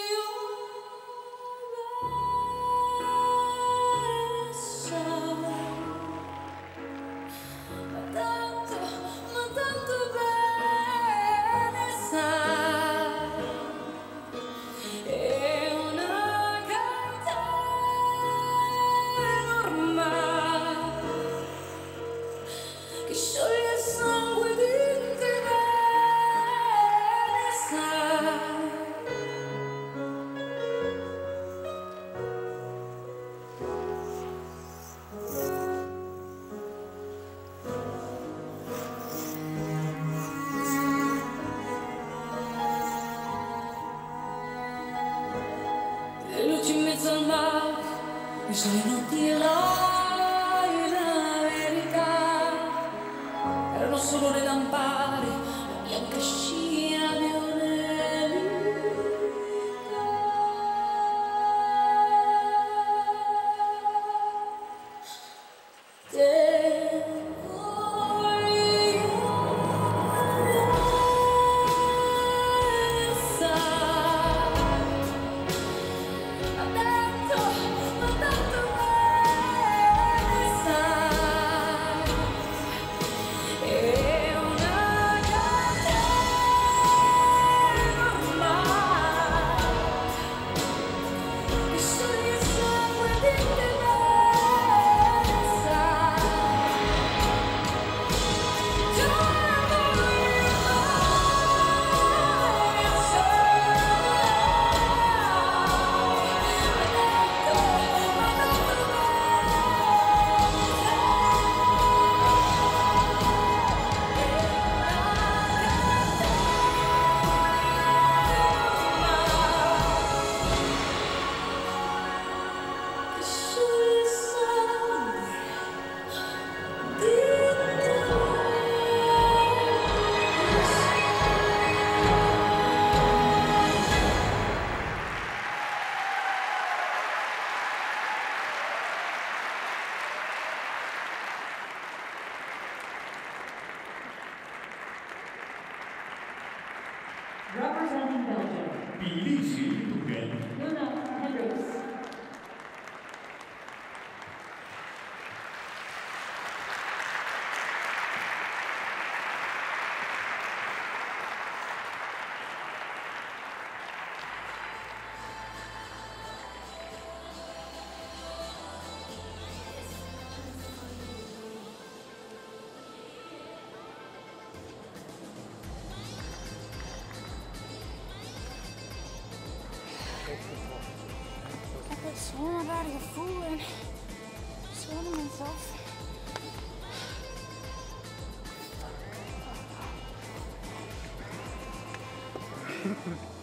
io restare, ma tanto bene. Se non dirai la verità, erano solo le lampade, la bianca scia di un'elica. Representing Belgium, 比利时运动员 Loena Hendrickx。I got so bad of a fool and swallowed myself.